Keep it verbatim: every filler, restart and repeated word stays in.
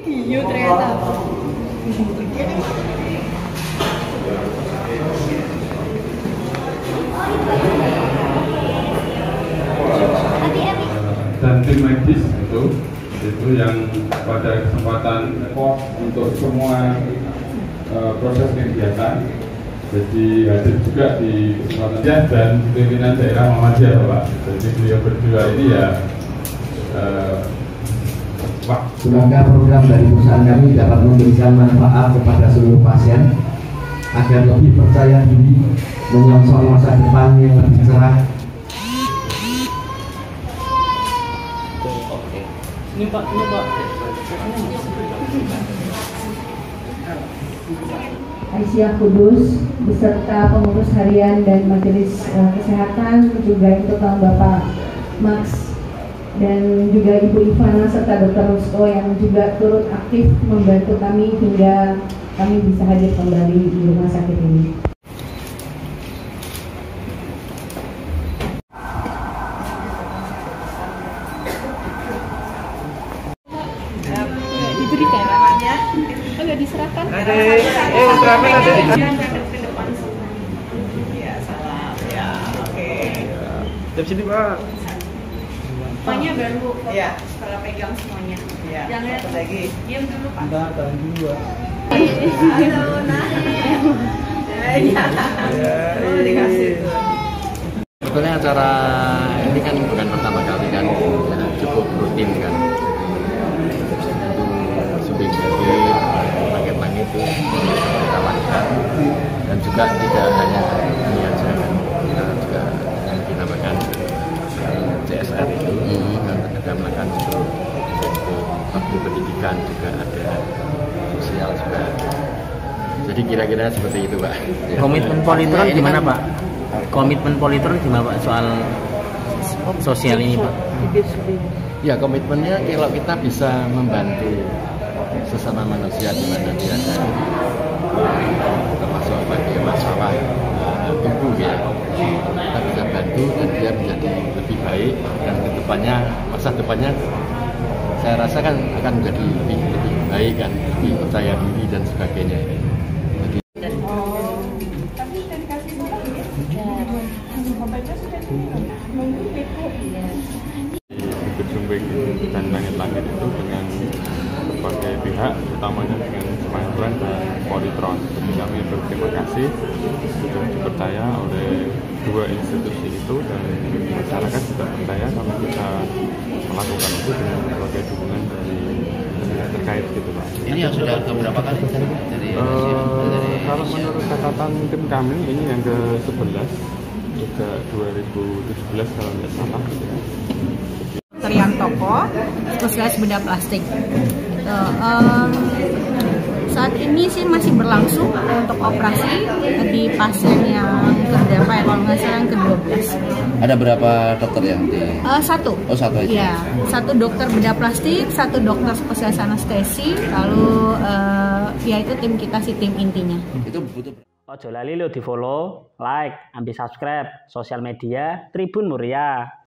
Giyu ternyata. Dan tim medis itu itu yang pada kesempatan pos untuk semua uh, proses kegiatan, jadi hadir juga di kesempatan dan pimpinan daerah Muhammadiyah, Bapak. Jadi beliau berdua ini ya uh, semoga program dari perusahaan kami dapat memberikan manfaat kepada seluruh pasien agar lebih percaya diri menyongsong masa depan yang lebih cerah. Ini Pak, ini Pak. Aisyiyah Kudus beserta pengurus harian dan majelis uh, kesehatan, juga itu Bang Bapak Max dan juga Ibu Ivana serta Dokter Rusko yang juga turut aktif membantu kami hingga kami bisa hadir kembali di rumah sakit ini. Diberikan namanya, oh nggak diserahkan? Ada, eh ultraman ada di depan sana. Ya salam, ya oke. Jam sini Pak. Semuanya baru, ya. Setelah pegang semuanya. Ya. Jangan satu lagi. Diam dulu Pak. Enggak, tahan dulu. Halo, nah. Dikasih tuh. Sebetulnya acara ini kan bukan pertama kali kan, ya, cukup rutin kan. Sebagai paket-paket itu kita lakukan dan juga tidak hanya ini aja, kita juga yang dinamakan C S R itu kita melakukan untuk waktu pendidikan juga ada, sosial juga ada. Jadi kira-kira seperti itu Pak. Komitmen Polytron gimana Pak? Komitmen Polytron gimana Pak soal sosial ini Pak? Ya komitmennya kalau kita bisa membantu sesama manusia di mana dia ada, termasuk bagi masalah tubuh ya, kita bisa bantu dan dia menjadi lebih baik dan ke depannya, masa depannya saya rasakan akan menjadi lebih lebih baik dan lebih percaya diri dan sebagainya. Jadi Bukit Sumbing dan langit-langit itu dengan berbagai pihak, utamanya dengan Tribun dan Polytron. Jadi kami berterima kasih sudah dipercaya oleh dua institusi itu dan masyarakat sudah percaya kalau kita melakukan itu dengan berbagai dukungan dari terkait gitu Pak. Ini yang sudah keberapa kali dari, dari, uh, dari kalau menurut catatan tim kami ini yang ke sebelas juga dua ribu tujuh belas kalau nggak salah gitu ya. Serian toko spesialis benda plastik. Uh, um, saat ini sih masih berlangsung untuk operasi di pasien yang terdampak ya, kalau nggak salah yang ke dua belas. Ada berapa dokter yang di? Uh, satu. Oh satu aja. Iya, satu dokter beda plastik, satu dokter spesialis anestesi, lalu uh, ya itu tim kita sih, tim intinya. Itu butuh. Ojo lali lo di follow, like, ambil subscribe sosial media Tribun Muria.